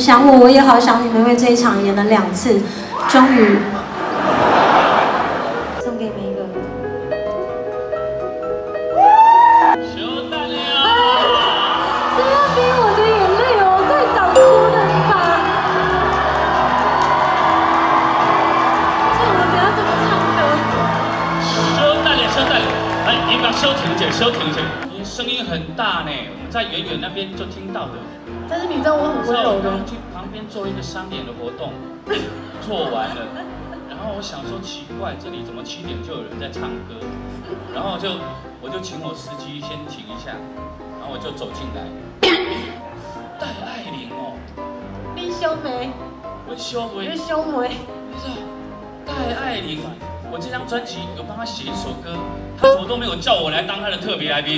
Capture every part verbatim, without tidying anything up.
想我，我也好想你们，因为这一场演了两次，终于送给每一个。求大家！这要逼我的眼泪哦，太早哭了吧？这我等下怎么唱呢？收大点，收大点，哎，你们收停止，收停止，你声音很大呢，我们在远远那边就听到的。 但是你知道我很温柔的。去旁边做一个商演的活动，做完了，然后我想说奇怪，这里怎么七点就有人在唱歌？然后就我就请我司机先停一下，然后我就走进来，戴爱玲哦，你修眉，我修眉，你修眉，你知道戴爱玲，我这张专辑有帮她写一首歌，她怎么都没有叫我来当她的特别来宾？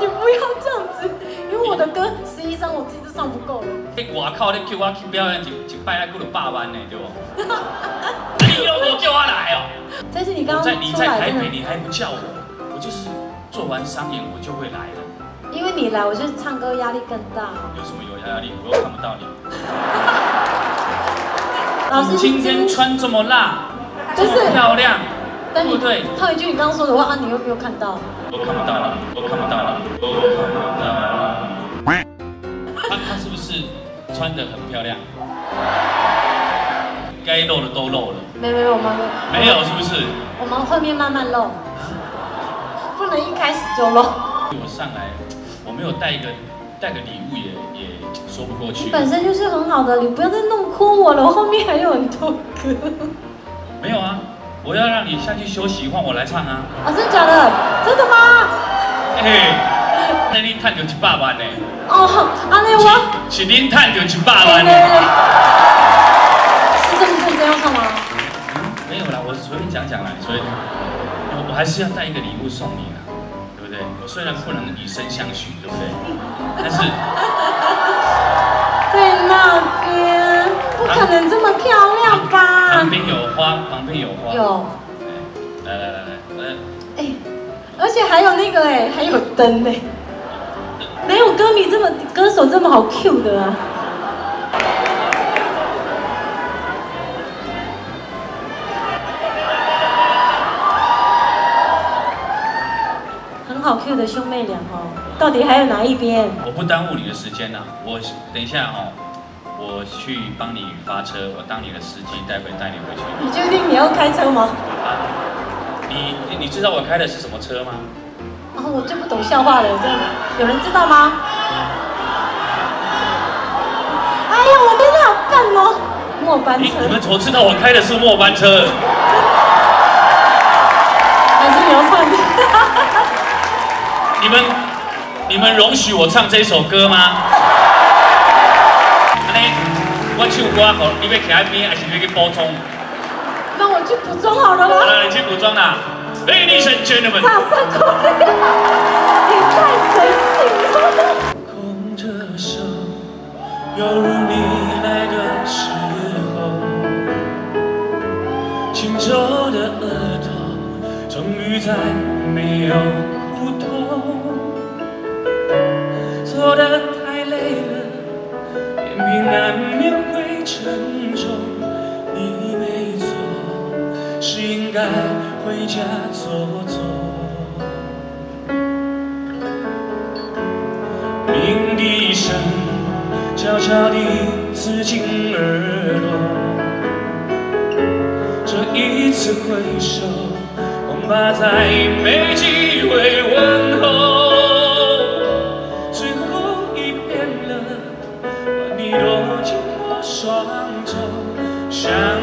你不要这样子。 因为我的歌十一张我自己都唱不够了。我靠，你叫我去表演一一摆，还够了八万呢，对不？你都没叫我来哦。但是你刚刚你在台北，你还不叫我，我就是做完商演我就会来了。因为你来，我就唱歌压力更大。有什么有压力？我又看不到你。老师今天穿这么辣，这么漂亮，对不对？套一句你刚刚说的话啊，你又没有看到。我看不到了，我看不到了，我看不到了。 她是不是穿得很漂亮？该露的都露了。没没有，我们没有，是不是？我们后面慢慢露，不能一开始就露。我上来，我没有带一个带个礼物也也说不过去。你本身就是很好的，你不要再弄哭我了，我后面还有很多歌。没有啊，我要让你下去休息，换我来唱啊。啊，真的假的？真的吗？哎。 那你赚到一百万呢？哦，安尼我是您赚到一百万呢。是这么认真要干嘛？没有啦，我随便讲讲啦，所以我我还是要带一个礼物送你啦，对不对？我虽然不能以身相许，对不对？但是在那边不可能这么漂亮吧？旁边有花，旁边有花。有。来来来来来。哎，而且还有那个哎，还有灯哎。 没有歌迷这么歌手这么好 Q 的啊！很好 Q 的兄妹俩哦，到底还有哪一边？我不耽误你的时间呐、啊，我等一下哦，我去帮你发车，我当你的司机，待会带你回去。你确定你要开车吗？啊、你你知道我开的是什么车吗？ 然后、哦、我最不懂笑话了，真的，有人知道吗？哎呀，我真的好笨哦！末班车，你们怎么知道我开的是末班车？还是你要唱？你们，你们容许我唱这首歌吗？安尼，我唱歌好，你要徛在边，还是你去补妆？那我去补妆好了吗？好了，你去补妆啦。 Ladies and gentlemen， 掌声鼓励！你太随性了。空着手，犹如你来的时候，清瘦的额头，终于再没有苦痛。走得太累了，眼皮难免会沉重。你没错，是应该。 回家走走，鸣笛声悄悄地刺进耳朵。这一次挥手，恐怕再没机会问候。最后一遍了，把你落进我双手。